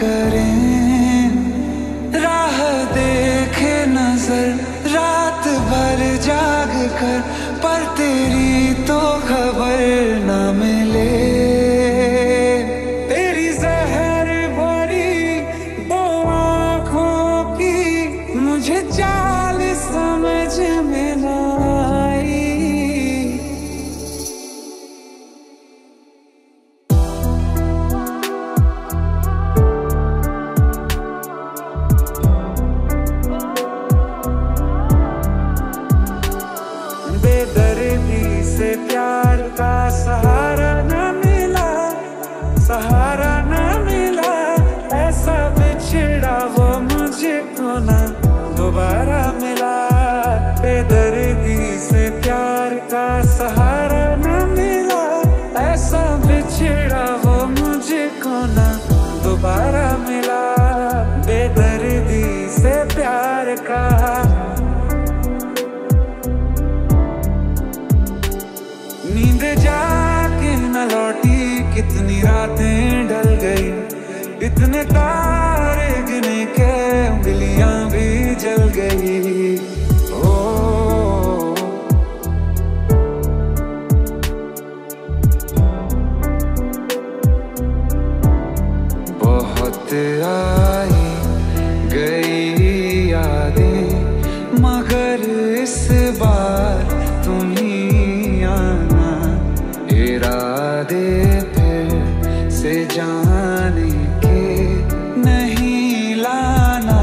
करें, राह देखे नजर रात भर जाग कर, पर तेरी तो खबर न मिले। तेरी जहर भरी दो आँखों की मुझे चाल समझ में न आई। बेदर्दी से प्यार का सहारा न मिला, सहारा न मिला, ऐसा बिछड़ा वो मुझे तो ना दोबारा मिला। बेदर्दी से प्यार का सहारा न मिला, ऐसा बिछड़ा वो मुझे को ना दोबारा मिला। बेदर्दी से प्यार का नींद जाके न लौटी, कितनी रातें ढल गई, इतने तारे गिने के उंगलियां भी जल गई। ओ बहुत आई गई यादें, मगर इस बार तुम ही आना। इरादे फिर से जाने के नहीं, लाना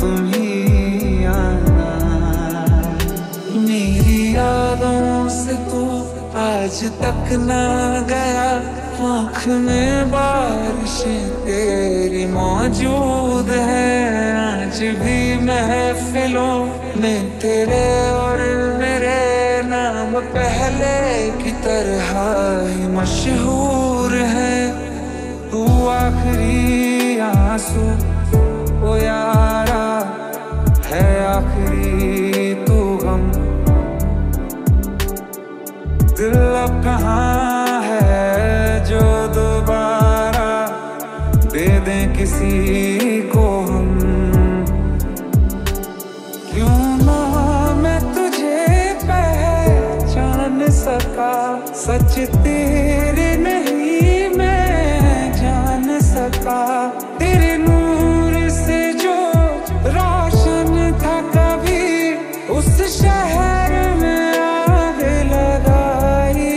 तुम्हीं आना। मेरी यादों से तू आज तक ना गया, आँख में बारिश तेरी मौजूद है। आज भी महफिलों में तेरे और मेरे नाम पहले की तरह ही मशहूर है। तू आखिरी आंसू ओ यारा है, आखिरी तू गम। दिल अब कहाँ है जो दोबारा दे दें किसी को हम। क्यों ना मैं तुझे सका, सच तेरे नहीं मैं जान सका। तेरे नूर से जो रोशन था कभी, उस शहर में आग लगाई।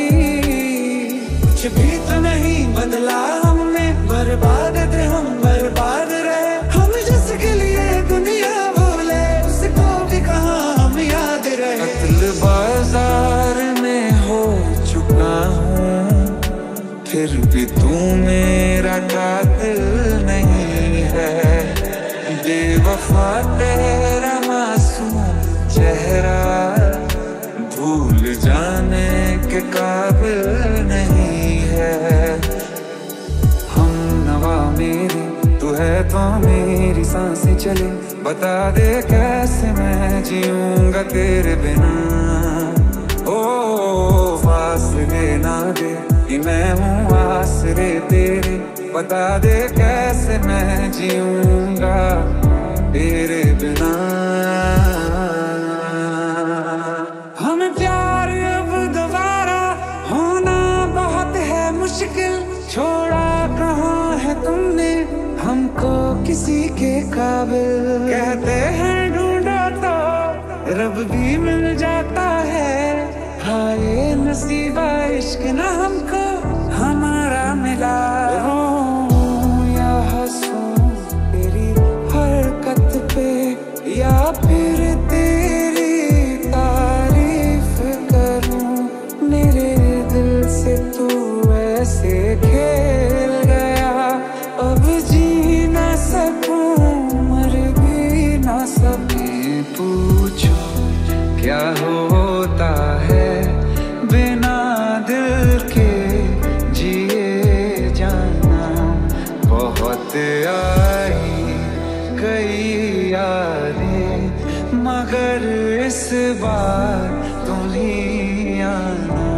कुछ भी तो नहीं बदला हमने, बर्बाद थे हम बर्बाद रहे। हम जिसके लिए दुनिया बोले, उसको भी कहाँ हम याद रहे। कत्ल बाजार फिर भी तू मेरा कातिल नहीं है। बेवफा तेरा मासूम चेहरा भूल जाने के काबिल नहीं है। हम नवा मेरी तू है तो मेरी सांसें चले, बता दे कैसे मैं जीऊंगा तेरे बिना। ओ वास्ते ना दे कि मैं हूँ आसरे तेरे, बता दे कैसे मैं जीऊंगा तेरे बिना। हम प्यार अब दोबारा होना बहुत है मुश्किल, छोड़ा कहाँ है तुमने हमको किसी के काबिल। कहते हैं ढूंढो तो रब भी मिल जाता है, हाय नसीबा इश्क ना हमको हमारा मिला। रोऊं या हंसूं तेरी हरकत पे, या फिर तेरी तारीफ करूं। मेरे दिल से तू ऐसे खेल गया, अब जी ना सकूं मर भी ना सकूं। पूछो क्या होता है बिना दिल के जिए जाना। बहुत आई गई यादें, मगर इस बार तुम ही आना।